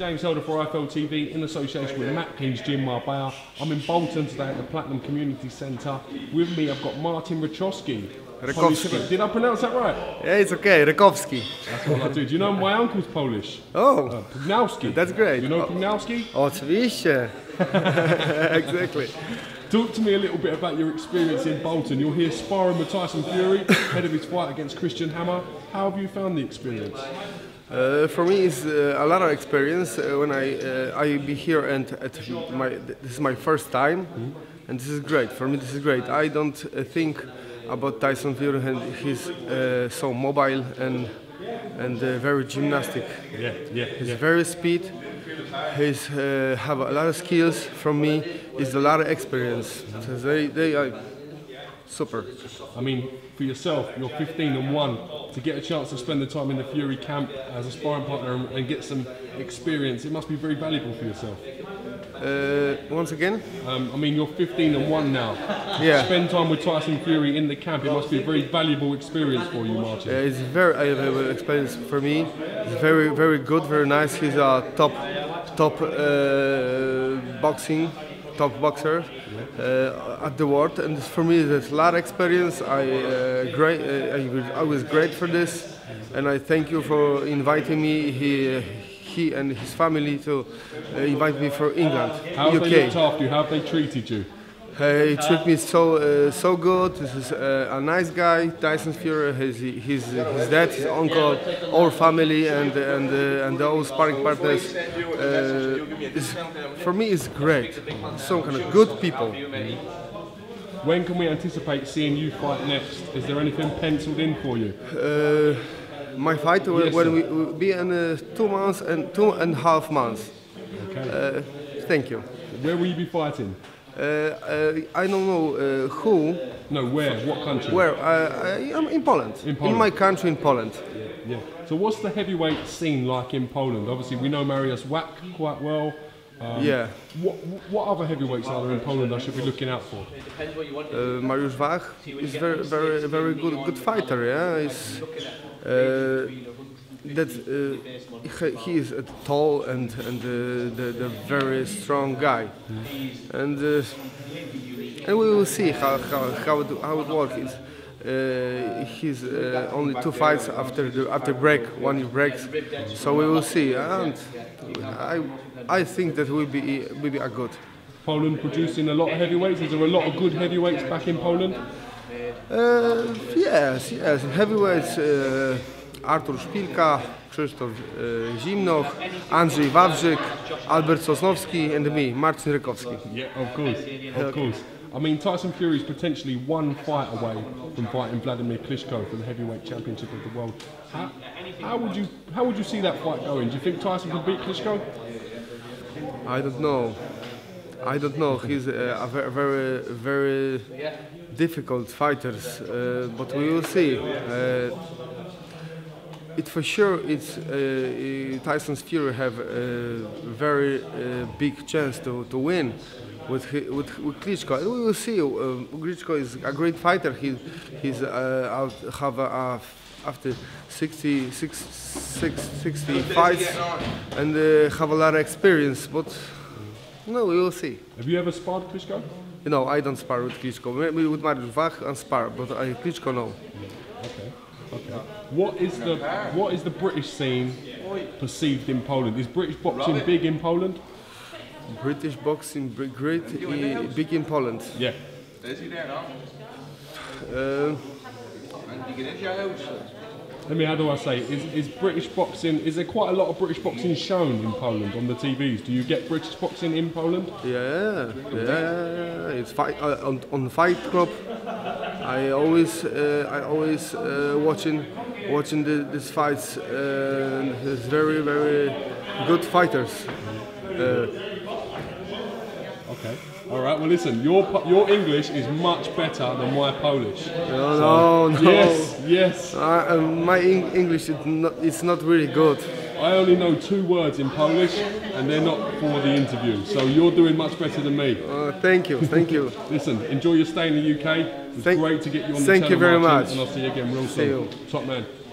James Helder for IFL TV in association with Matt King's Gym Marbella. I'm in Bolton today at the Platinum Community Center. With me I've got Martin Rekowski. Did I pronounce that right? Yeah, it's okay, Rekowski. That's what I do. Do you know my uncle's Polish? Oh! Pugnowski. That's great. You know Pugnowski? Oczywiście. Exactly. Talk to me a little bit about your experience in Bolton. You're here sparring with Tyson Fury, ahead of his fight against Christian Hammer. How have you found the experience? For me, it's a lot of experience. When I be here and this is my first time, and this is great. For me, this is great. I don't think about Tyson Fury, and he's so mobile and very gymnastic. He's very speed. He's have a lot of skills from me. He's a lot of experience. So they are super. I mean, for yourself, you're 15-1. To get a chance to spend the time in the Fury camp as a sparring partner and get some experience, it must be very valuable for yourself. Once again? I mean, you're 15-1 now. Yeah. To spend time with Tyson Fury in the camp, it must be a very valuable experience for you, Martin. It's a very valuable experience for me. It's very, very good, very nice. He's a top boxer at the world, and for me it's a lot of experience. I was great for this, and I thank you for inviting me. He and his family to invite me for England. How have they looked after you? How have they treated you? He treated me so good. This is a nice guy, Tyson Fury, his dad, his uncle, all family, and the old sparring partners. For me, it's great. Some kind of good people. When can we anticipate seeing you fight next? Is there anything penciled in for you? My fight will be in 2 months and 2.5 months. Okay. Thank you. Where will you be fighting? I don't know who. No, where? What country? Where? I'm in Poland. In Poland. In my country, in Poland. Yeah, yeah. So what's the heavyweight scene like in Poland? Obviously, we know Mariusz Wach quite well. Yeah. What other heavyweights are there in Poland I should be looking out for? Mariusz Wach is very, very, very good fighter. Yeah. He's, he is tall and the very strong guy, and we will see how it works. He's only 2 fights after break, 1 year breaks, so we will see. And I think that will be a good. Poland producing a lot of heavyweights. Is there a lot of good heavyweights back in Poland? Yes, heavyweights. Arthur Spilka, Krzysztof Zimnoch, Andrzej Wawrzyk, Albert Sosnowski, and me, Marcin Rekowski. Yeah, of course. I mean, Tyson Fury is potentially 1 fight away from fighting Vladimir Klitschko for the heavyweight championship of the world. How would you see that fight going? Do you think Tyson could beat Klitschko? I don't know. He's a very, very difficult fighter, but we will see. For sure, it's Tyson's Fury have a very big chance to win with Klitschko. We will see. Klitschko is a great fighter. He's out have after 60 fights and have a lot of experience. But no, we will see. Have you ever sparred Klitschko? No, I don't spar with Klitschko. Maybe with Mariusz Wach and spar, but Klitschko no. Okay. Okay. What is the British scene perceived in Poland? Is British boxing big in Poland? British boxing big in Poland. Yeah. I mean, how do I say? Is British boxing? Is there quite a lot of British boxing shown in Poland on the TVs? Do you get British boxing in Poland? Yeah. It's on Fight Club. I always watching these fights. It's very, very good fighters. Okay. All right. Well, listen. Your English is much better than my Polish. No. Yes. My English is not. It's not really good. I only know 2 words in Polish, and they're not for the interview. So you're doing much better than me. Thank you. Listen, enjoy your stay in the UK. It was great to get you on the channel. Thank you very much. And I'll see you again real soon. Top man.